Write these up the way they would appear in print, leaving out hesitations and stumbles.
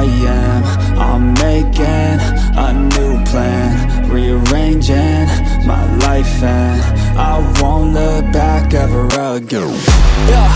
I am. I'm making a new plan, rearranging my life, and I won't look back ever again. Yeah.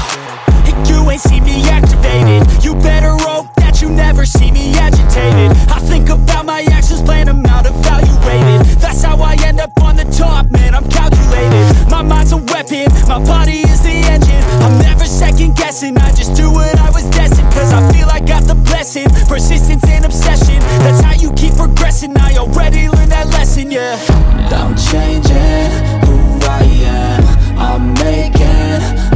You ain't see me activated. You better hope that you never see me agitated. I think about my actions, plan them out, evaluated. That's how I end up on the top, man, I'm calculated. My mind's a weapon, my body is the engine. I'm never second guessing, I just do what I was destined. Cause I feel I got the blessing, persistence and obsession. That's how you keep progressing, I already learned that lesson, yeah. I'm changing who I am. I'm making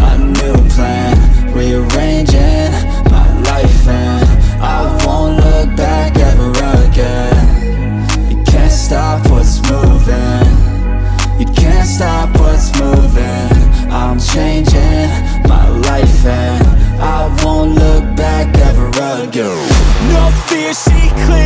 a new plan, rearranging my life, and I won't look back ever again. You can't stop what's moving, you can't stop what's moving. I'm changing my life and I won't look back ever again. No fear, see clear.